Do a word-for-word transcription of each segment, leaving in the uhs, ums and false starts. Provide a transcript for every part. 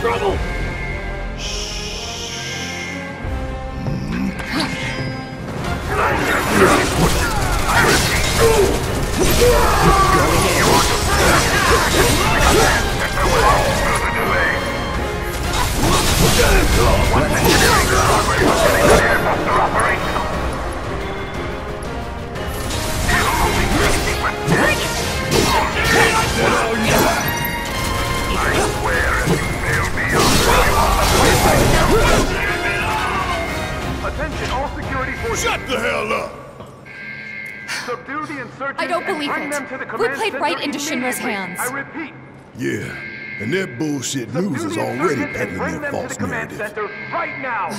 trouble! Shut the hell up! I don't believe it. We played right into Shinra's hands. I repeat. Yeah, and that bullshit news is already peddling their false narrative. Right now.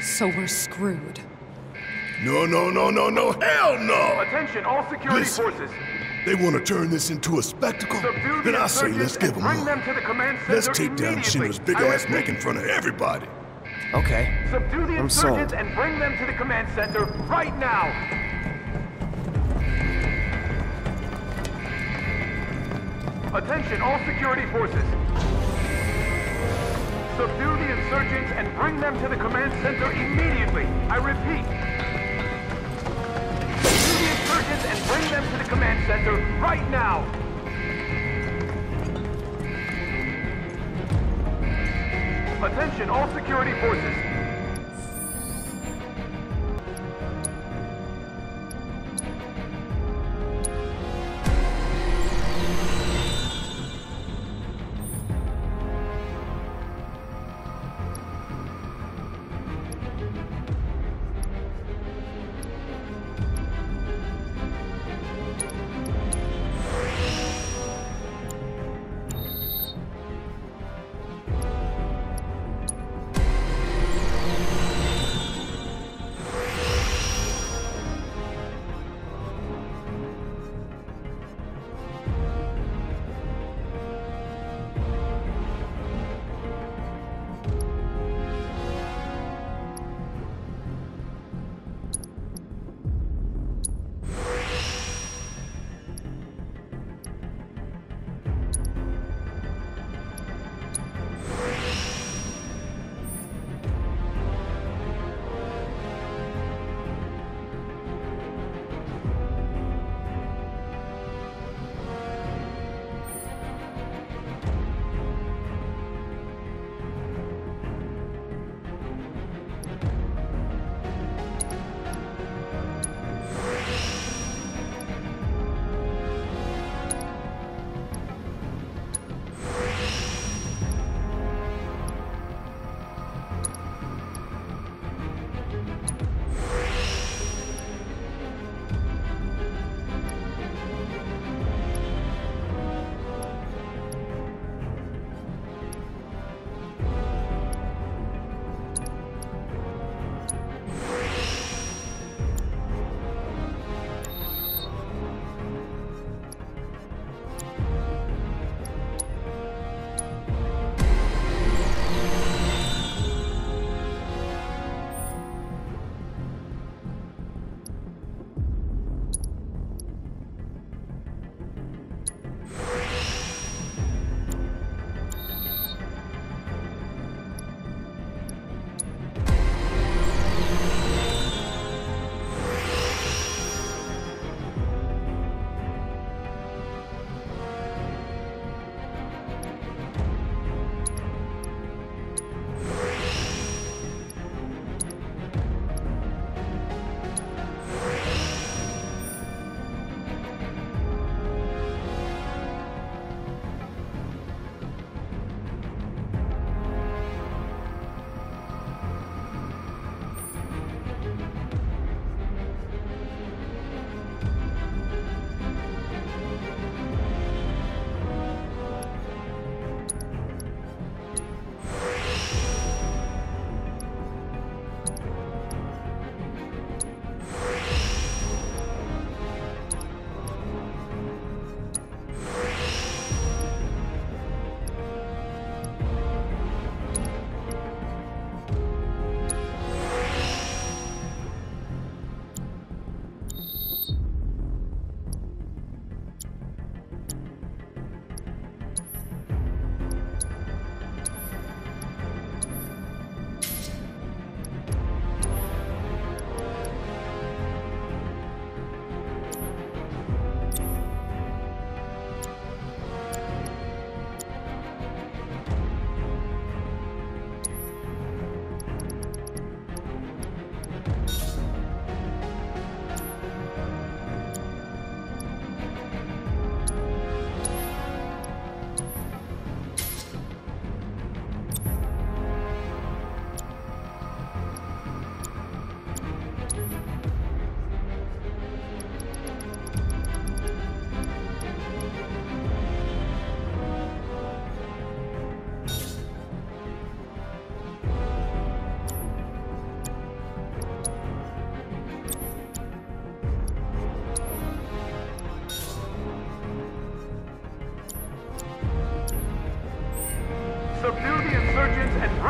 So we're screwed. No, no, no, no, no, hell no! Attention, all security forces. They want to turn this into a spectacle? Then I say let's give them one. Let's take down Shinra's big ass neck in front of everybody. Okay. Subdue the insurgents and bring them to the command center right now. Attention, all security forces. Subdue the insurgents and bring them to the command center immediately. I repeat. Subdue the insurgents and bring them to the command center right now. Attention, all security forces.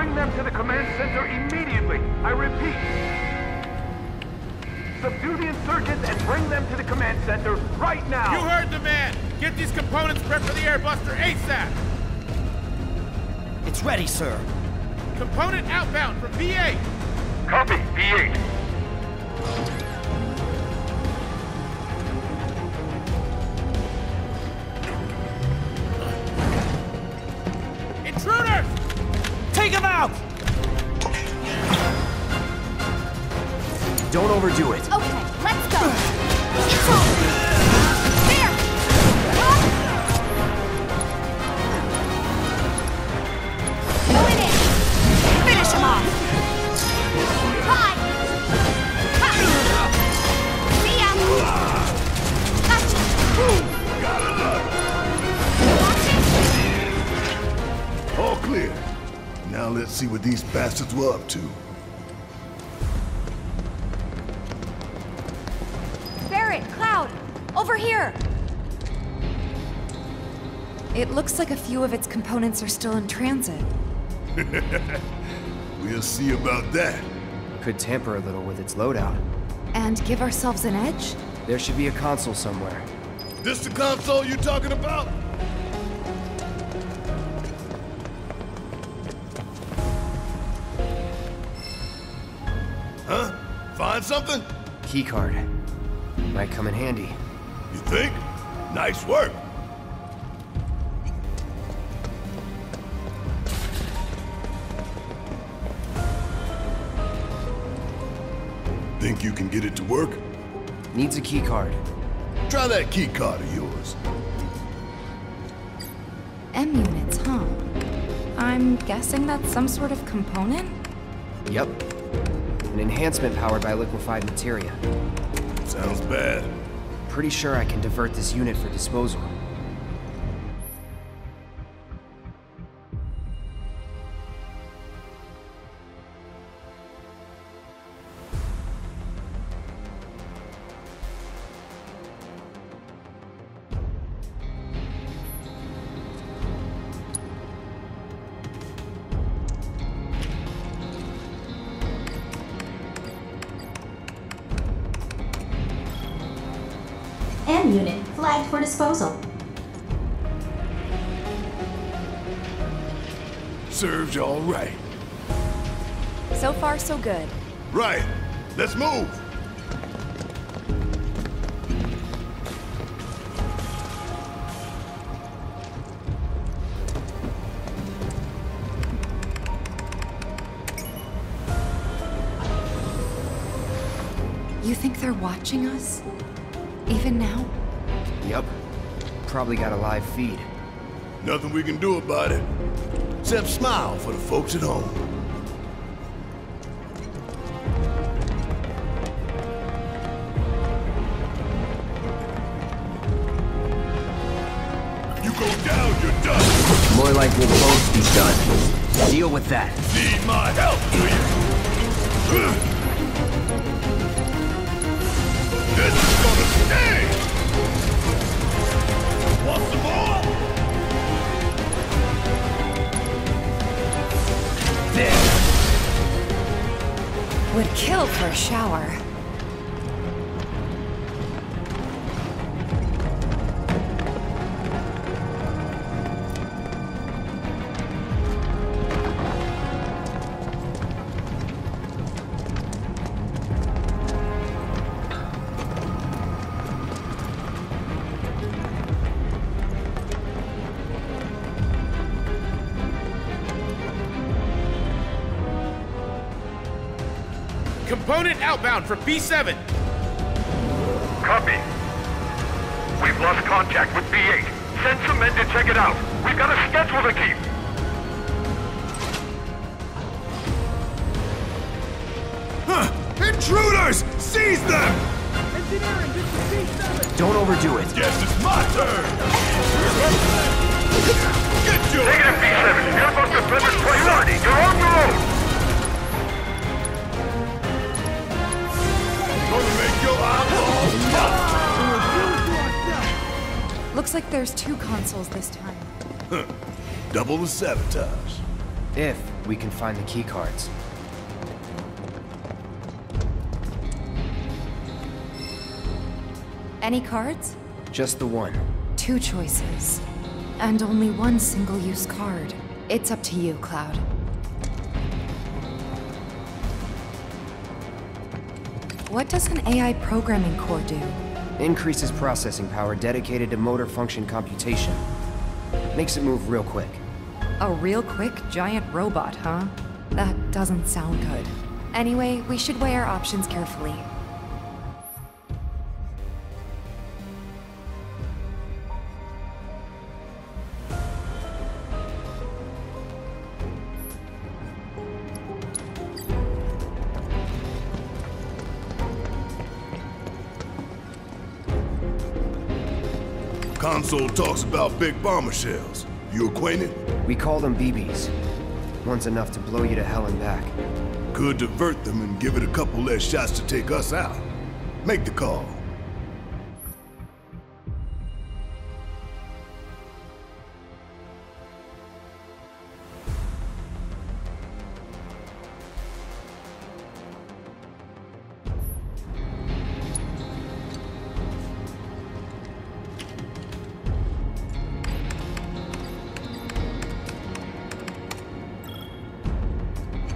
Bring them to the command center immediately. I repeat. Subdue the insurgents and bring them to the command center right now. You heard the man. Get these components prepped for the Airbuster ASAP. It's ready, sir. Component outbound from V eight. Copy, V eight. Take him out! Don't overdo it. Okay, let's go. It's over. There! Huh? Going in. Finish him off. Bye! Ha. See ya! Gotcha! Got it. All clear. Now let's see what these bastards were up to. Barrett, Cloud, over here! It looks like a few of its components are still in transit. We'll see about that. Could tamper a little with its loadout. And give ourselves an edge? There should be a console somewhere. This the console you're talking about? Something? Keycard. Might come in handy. You think? Nice work. Think you can get it to work? Needs a keycard. Try that keycard of yours. M units, huh? I'm guessing that's some sort of component? Yep. An enhancement powered by liquefied materia. Sounds bad. Pretty sure I can divert this unit for disposal. Unit flagged for disposal. Served all right. So far, so good. Right. Let's move. You think they're watching us? Even now? Yep. Probably got a live feed. Nothing we can do about it. Except smile for the folks at home. You go down, you're done! More like we'll both be done. Deal with that. Need my help, do you? This is gonna stay! What's the ball? There! Would kill for a shower. Component outbound for B seven. Copy. We've lost contact with B eight. Send some men to check it out. We've got a schedule to keep. Huh! Intruders! Seize them! Engineering, this is B seven. Don't overdo it. Yes, it's my turn! Get to it! Negative B seven. Airbuster Feather priority. You're on the road! Looks like there's two consoles this time. Double the sabotage. If we can find the key cards. Any cards? Just the one. Two choices. And only one single-use card. It's up to you, Cloud. What does an A I programming core do? Increases processing power dedicated to motor function computation. Makes it move real quick. A real quick giant robot, huh? That doesn't sound good. Anyway, we should weigh our options carefully. Console talks about big bomber shells. You acquainted? We call them B Bs. One's enough to blow you to hell and back. Could divert them and give it a couple less shots to take us out. Make the call.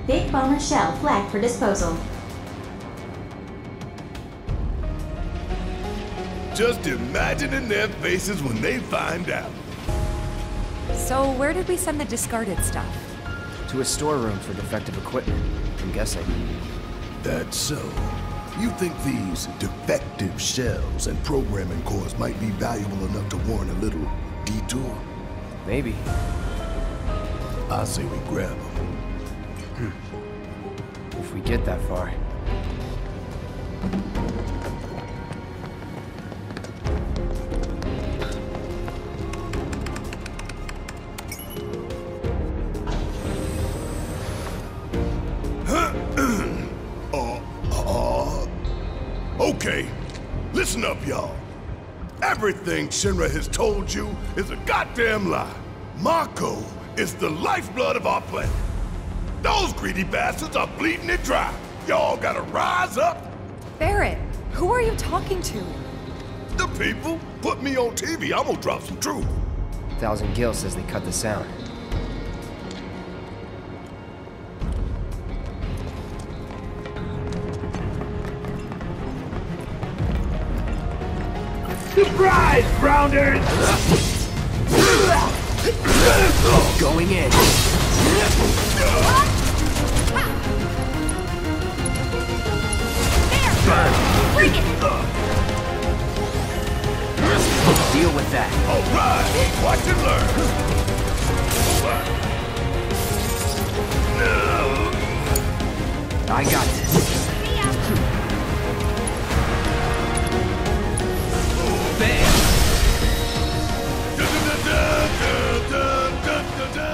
Big bomber shell flagged for disposal. Just imagining their faces when they find out. So where did we send the discarded stuff? To a storeroom for defective equipment, I'm guessing. That's so. You think these defective shells and programming cores might be valuable enough to warrant a little detour? Maybe. I say we grab them. Hmm. If we get that far. uh, uh, okay, listen up, y'all. Everything Shinra has told you is a goddamn lie. Mako is the lifeblood of our planet. Those greedy bastards are bleeding it dry. Y'all gotta rise up. Barrett, who are you talking to? The people. Put me on T V, I'm gonna drop some truth. Thousand Gil says they cut the sound. Surprise, Rounders! Going in. There! Bring it! Deal with that. Alright! Watch and learn! I got this. Bam! Da da da da da da da.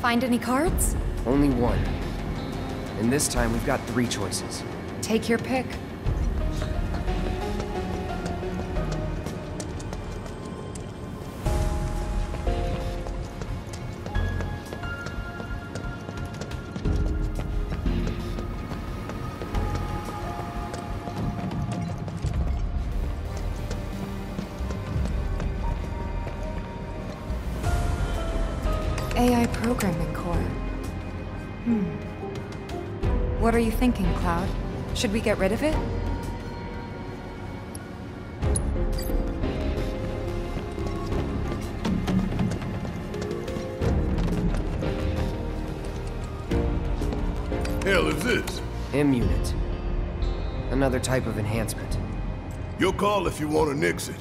Find any cards? Only one. And this time we've got three choices. Take your pick. programming core. Hmm. What are you thinking, Cloud? Should we get rid of it? Hell is this? M-Unit. Another type of enhancement. Your call if you want to nix it.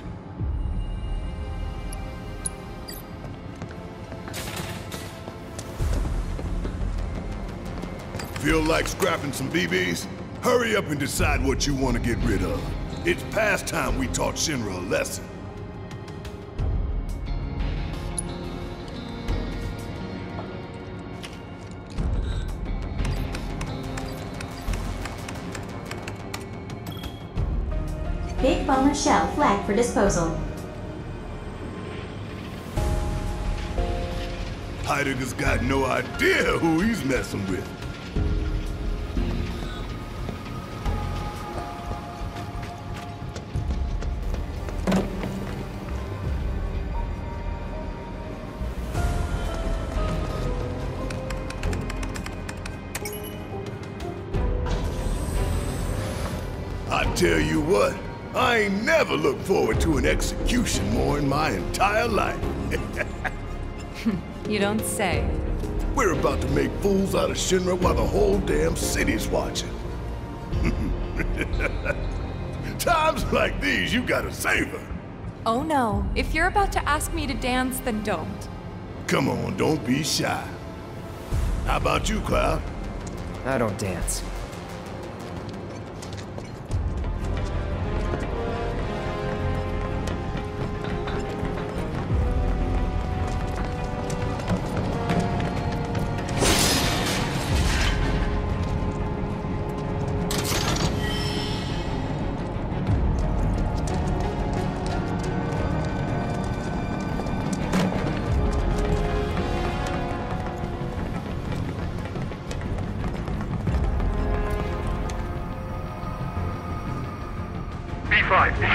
Feel like scrapping some B Bs? Hurry up and decide what you want to get rid of. It's past time we taught Shinra a lesson. Big Baller Shell flagged for disposal. Heidegger's got no idea who he's messing with. I tell you what, I ain't never looked forward to an execution more in my entire life. You don't say. We're about to make fools out of Shinra while the whole damn city's watching. Times like these, you gotta savor. Oh no, if you're about to ask me to dance, then don't. Come on, don't be shy. How about you, Cloud? I don't dance.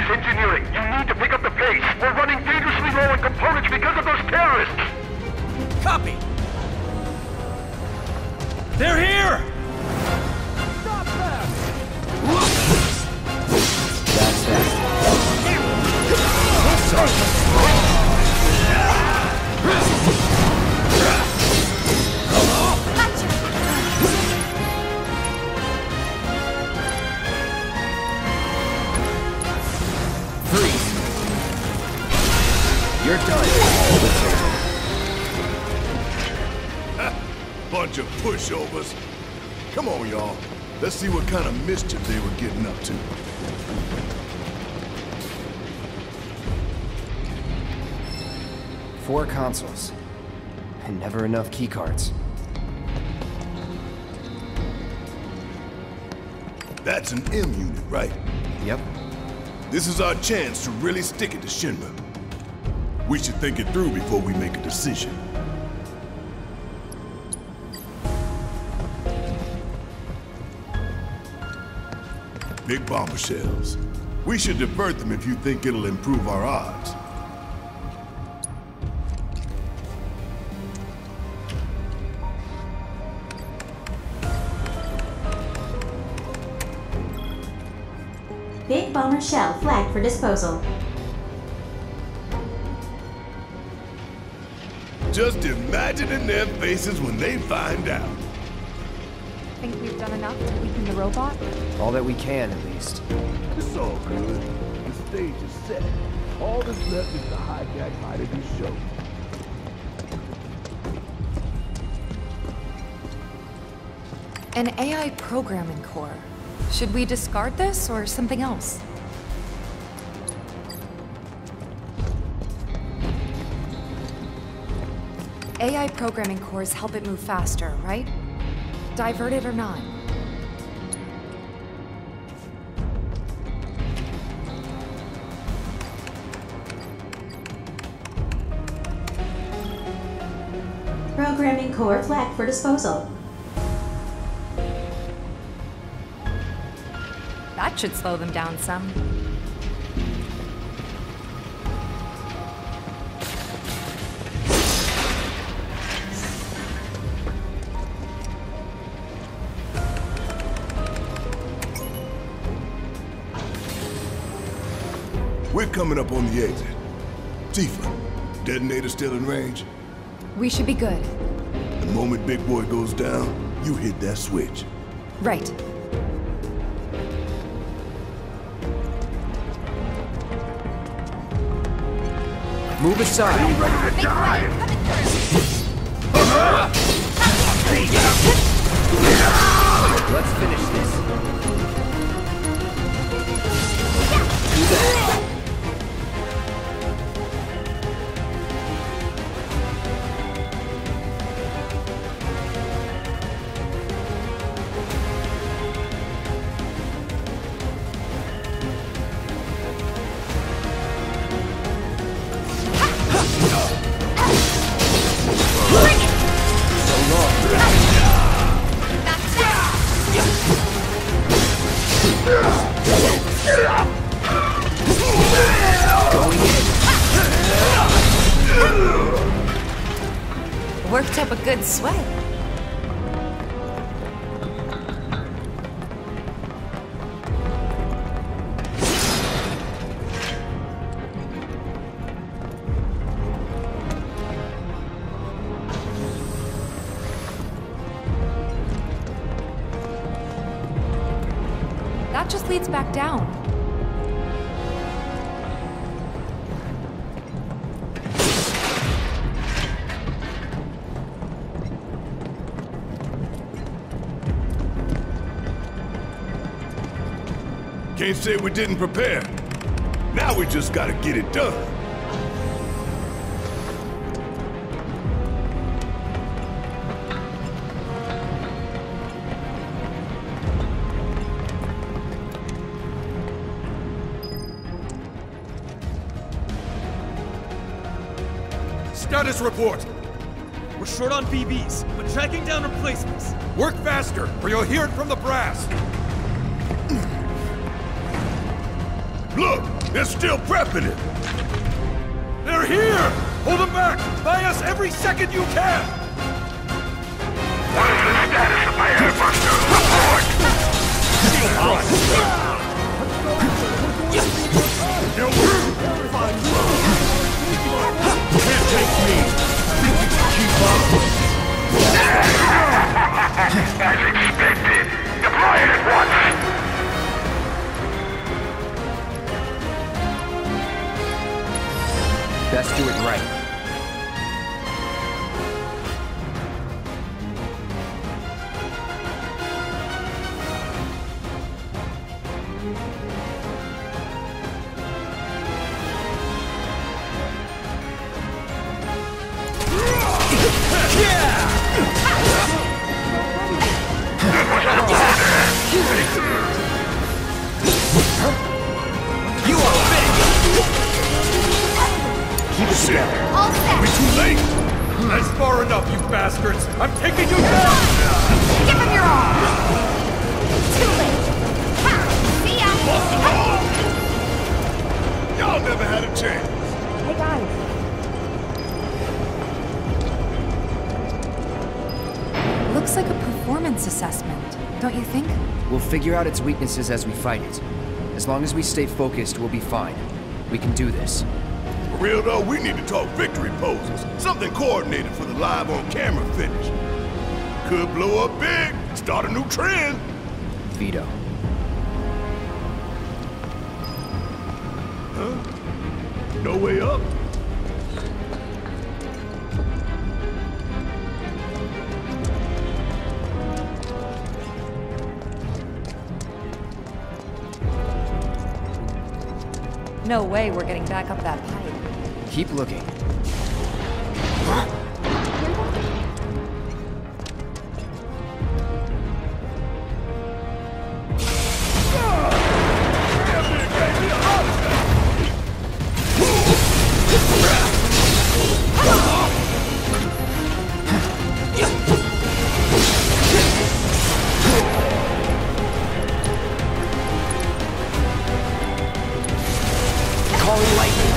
Engineering, you need to pick up the pace. We're running dangerously low on components because of those terrorists. Copy. They're here. Stop them. That's that. You're done. Bunch of pushovers. Come on, y'all. Let's see what kind of mischief they were getting up to. Four consoles. And never enough keycards. That's an M unit, right? Yep. This is our chance to really stick it to Shinra. We should think it through before we make a decision. Big bomber shells. We should divert them if you think it'll improve our odds. Big bomber shell flagged for disposal. Just imagining their faces when they find out. Think we've done enough to weaken the robot? All that we can, at least. It's all good. The stage is set. All that's left is to hijack Heidegger's show. An A I programming core. Should we discard this or something else? A I programming cores help it move faster, right? Divert it or not. Programming core flagged for disposal. That should slow them down some. We're coming up on the exit. Tifa, detonator still in range? We should be good. The moment Big Boy goes down, you hit that switch. Right. Move aside. Are you ready to die? Let's finish this. Do that. Worked up a good sweat. That just leads back down. Can't say we didn't prepare. Now we just gotta get it done. Status report. We're short on B Bs, but tracking down replacements. Work faster, or you'll hear it from the brass. Look! They're still prepping it! They're here! Hold them back! Buy us every second you can! What is the status of my Airbuster report? You can't take me! Think you can keep up? As expected! Deploy it at once! Best do it right. Yeah! You are Keep it together. All set. We're too late. That's far enough, you bastards. I'm taking you down. Give him your all. Too late. Ha. See ya. Ha. Y'all never had a chance. Hey guys. Looks like a performance assessment, don't you think? We'll figure out its weaknesses as we fight it. As long as we stay focused, we'll be fine. We can do this. For real though, we need to talk victory poses. Something coordinated for the live on camera finish. Could blow up big, start a new trend. Veto. Huh? No way up? No way we're getting back up that pipe. Keep looking. Huh? Calling lightning.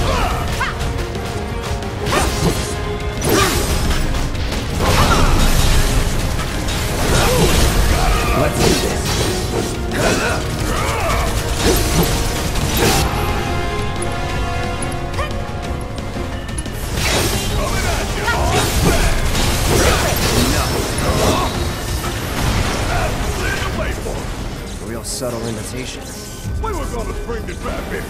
subtle invitation. We were gonna bring this back in.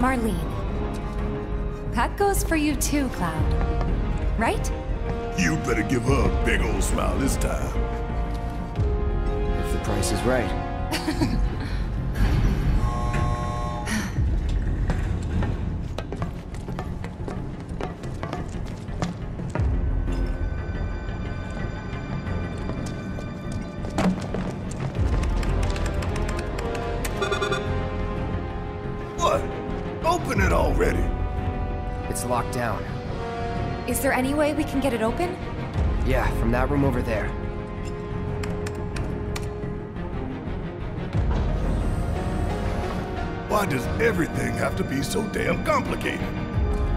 Marlene. That goes for you too, Cloud. Right? You better give her a big old smile this time. If the price is right. Is there any way we can get it open? Yeah, from that room over there. Why does everything have to be so damn complicated?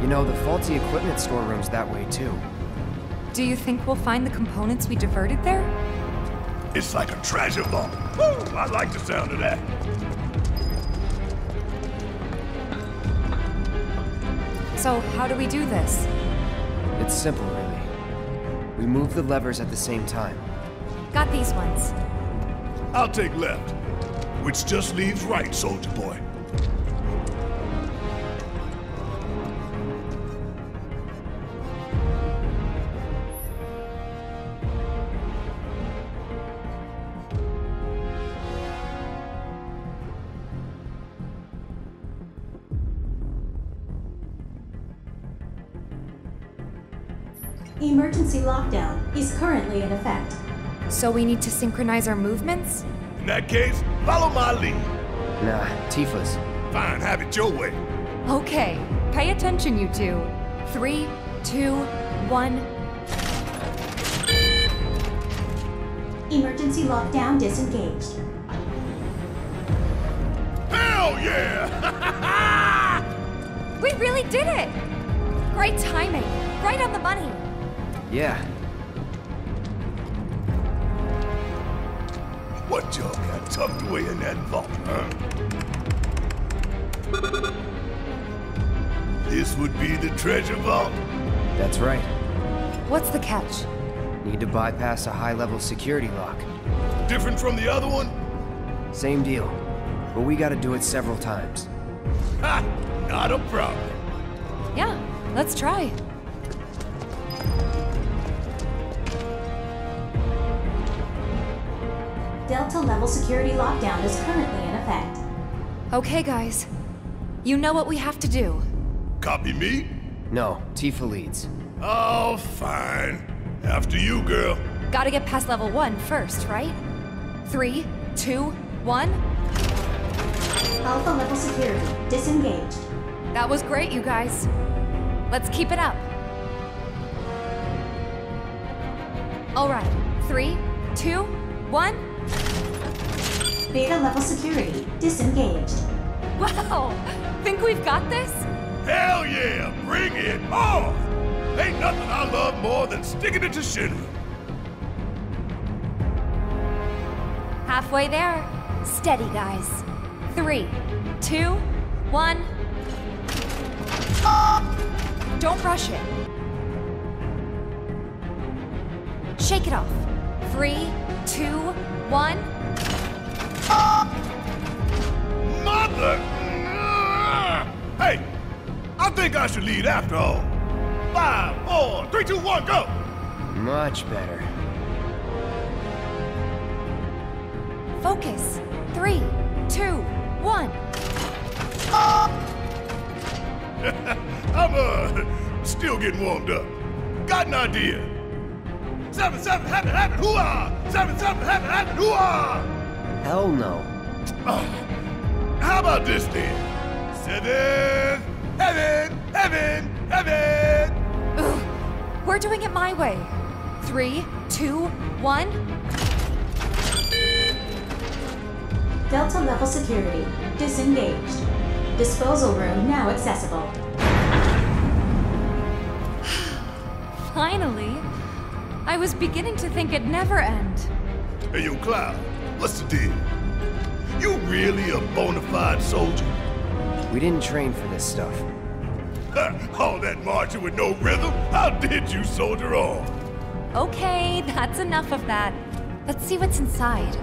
You know, the faulty equipment storeroom's that way too. Do you think we'll find the components we diverted there? It's like a treasure vault. Woo! I like the sound of that. So, how do we do this? It's simple, really. We move the levers at the same time. Got these ones. I'll take left, which just leaves right, soldier boy. Emergency lockdown is currently in effect. So we need to synchronize our movements? In that case, follow my lead. Nah, Tifa's. Fine, have it your way. Okay, pay attention, you two. Three, two, one. Emergency lockdown disengaged. Hell yeah! We really did it! Great timing, right on the money. Yeah. What y'all got tucked away in that vault, huh? This would be the treasure vault? That's right. What's the catch? Need to bypass a high-level security lock. Different from the other one? Same deal. But we gotta do it several times. Ha! Not a problem. Yeah, let's try. Delta-level security lockdown is currently in effect. Okay, guys. You know what we have to do. Copy me? No, Tifa leads. Oh, fine. After you, girl. Gotta get past level one first, right? Three, two, one. Alpha-level security disengaged. That was great, you guys. Let's keep it up. All right. Three, two, one. Beta level security disengaged. Wow! Think we've got this? Hell yeah! Bring it on! Ain't nothing I love more than sticking it to Shinra. Halfway there. Steady, guys. Three, two, one. Don't rush it. Shake it off. Three, two, one. Mother! Hey, I think I should lead after all. Five, four, three, two, one, go! Much better. Focus. Three, two, one. I'm uh, still getting warmed up. Got an idea. Seven, seven, happen, happen, hoo-ah! Seven, seven, happen, happen, hoo-ah! Hell no. Uh, how about this then? Seven, heaven, heaven, heaven. Ugh, we're doing it my way. Three, two, one. Delta level security disengaged. Disposal room now accessible. Finally. I was beginning to think it'd never end. Hey, yo, Cloud, what's the deal? You really a bona fide soldier? We didn't train for this stuff. All that marching with no rhythm? How did you soldier on? Okay, that's enough of that. Let's see what's inside.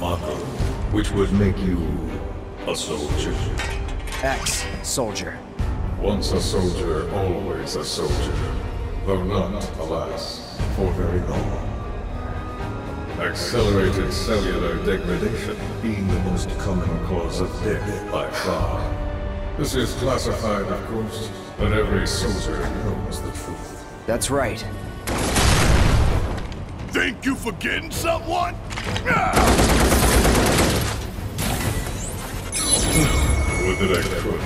Mako, which would make you a soldier. Ex-soldier. Once a soldier, always a soldier. Though not, alas, for very long. Accelerated cellular degradation being the most common cause of death by far. This is classified, of course, but every soldier knows the truth. That's right. Think you for getting someone? Would that I could.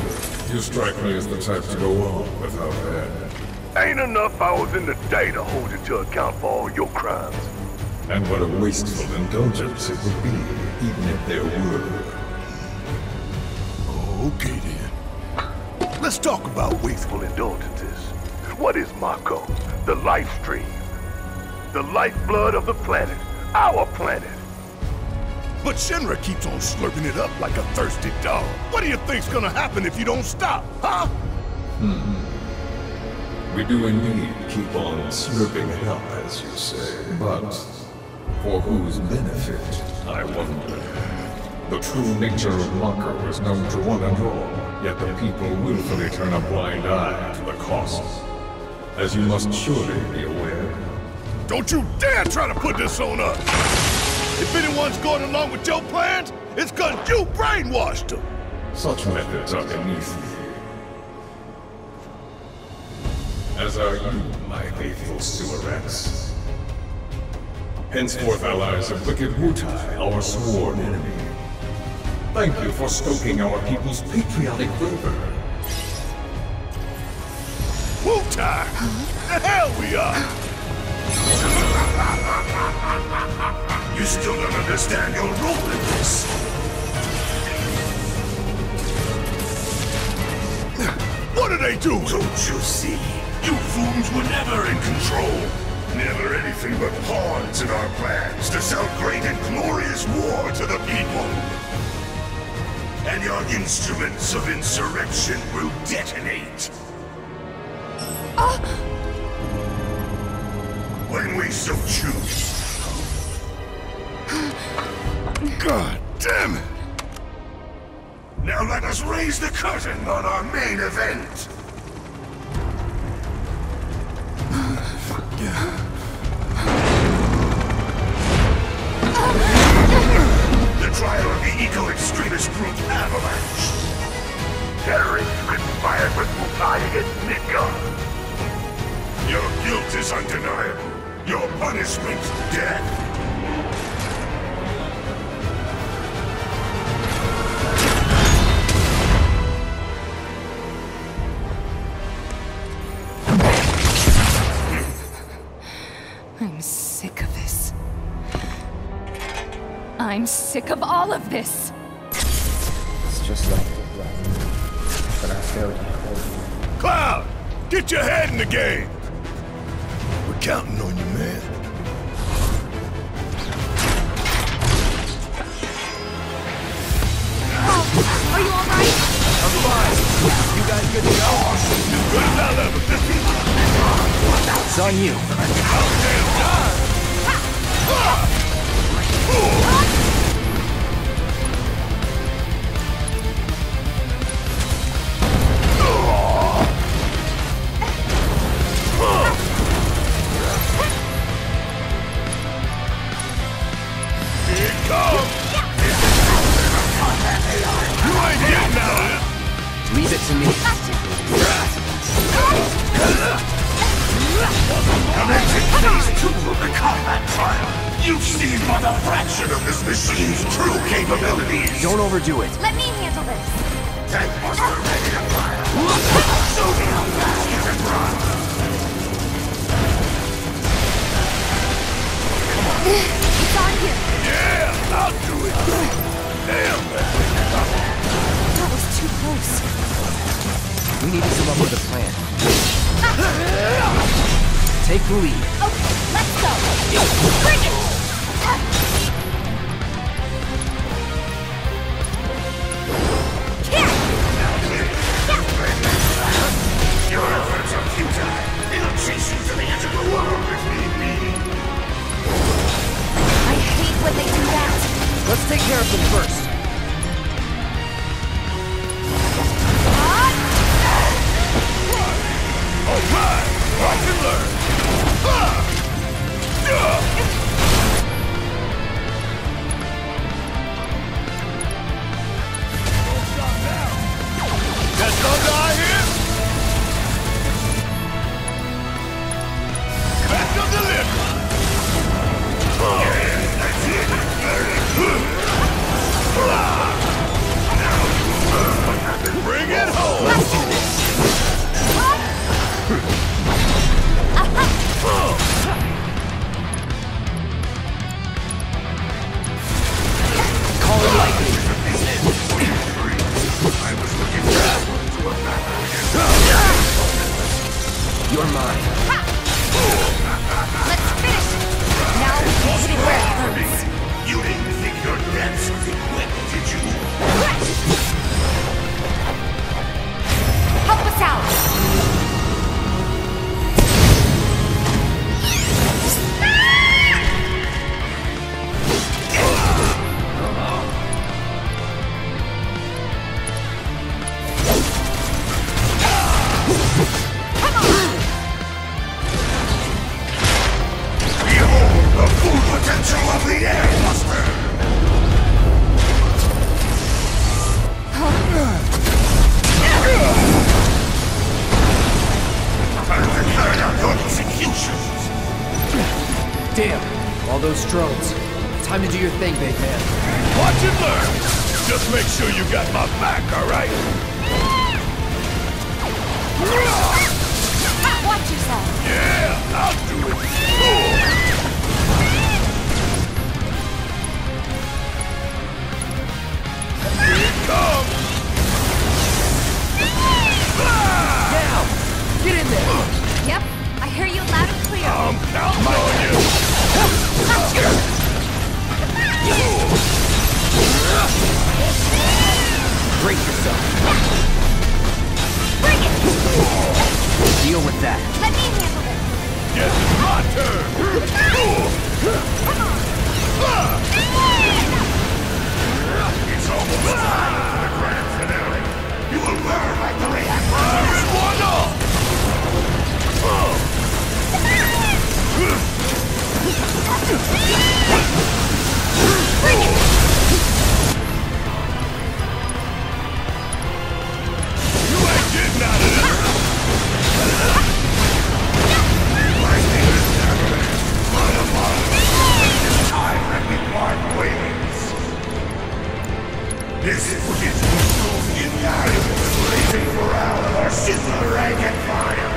You strike me as the type to go on without that. Ain't enough hours in the day to hold you to account for all your crimes. And what a wasteful indulgence it would be, even if there were. Okay then. Let's talk about wasteful indulgences. What is Mako? The life stream. The lifeblood of the planet. Our planet. But Shinra keeps on slurping it up like a thirsty dog. What do you think's gonna happen if you don't stop, huh? Mm-hmm. We do indeed keep on slurping it up, as you say, but... for whose benefit, I wonder. The true nature of Mako is known to one and all, yet the people willfully turn a blind eye to the cost. As you must surely be aware. Don't you dare try to put this on us! If anyone's going along with your plans, it's because you brainwashed them! Such methods are beneath me. As are you, my faithful sewerettes. Henceforth allies of wicked Wutai, our sworn enemy. Thank you for stoking our people's patriotic fervor. Wutai! The hell we are! You still don't understand your role in this. What are they doing? Don't you see? You fools were never in control. Never anything but pawns in our plans to sell great and glorious war to the people. And your instruments of insurrection will detonate. Uh. When we so choose. God damn it! Now let us raise the curtain on our main event. Yeah. The trial of the eco-extremist group Avalanche. Terrorists conspired with Wutai against Midgar. Your guilt is undeniable. Your punishment, death. I'm sick of this. I'm sick of all of this. It's just like the black, but I failed you. Cloud, get your head in the game. We're counting on you, man. Oh, are you all right? I'm fine. You guys good to go? Awesome. You good as I'll ever be. It's on you. Here it comes. You ain't getting out of it. Leave it to me. Commencing phase two of the combat trial. You've seen but a fraction of this machine's true capabilities. Don't overdo it. Let me handle this. Tankbuster ready to fire. Show me how fast you can run. Come on. It's on here. Yeah, I'll do it. Damn it. That was too close. We need to come up with a plan. Take the lead. Okay, let's go. Bring it! Your efforts are futile. It'll chase you to the edge of the world if need be. I hate when they do that. Let's take care of them first. Alright! I can learn! Don't stop now! There's no guy here! Back of the lip! That's it! Bring it home! Call it lightning. I was looking for that. You're mine. Let's finish it. Now we can hit it where it hurts. You didn't think your dance was equipped, did you? Help us out. Of the Airbuster! I'm the third of your executions! Damn! All those drones. Time to do your thing, big man. Watch and learn! Just make sure you got my back, alright? Watch yourself! Yeah! I'll do it! Cool. Come! Down! Get in there! Yep, I hear you loud and clear. I'm counting on you! Break yourself. Bring it! Deal with that. Let me handle it. Yes, it's my turn! Come on! It's almost time for the grand finale. You will burn like the reactor. Everyone up! You ain't getting out of this! My fingers never run apart. It's time that we part ways. This is what is most invaluable sleeping for our Shinra rank and file.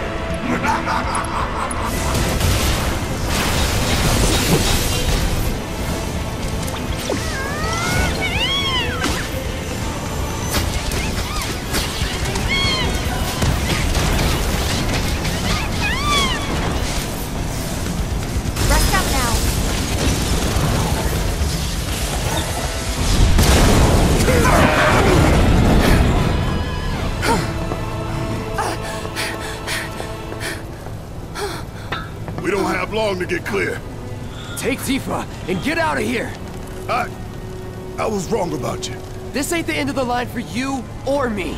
Rest up now. We don't have long to get clear. Take Tifa and get out of here. I... I was wrong about you. This ain't the end of the line for you or me.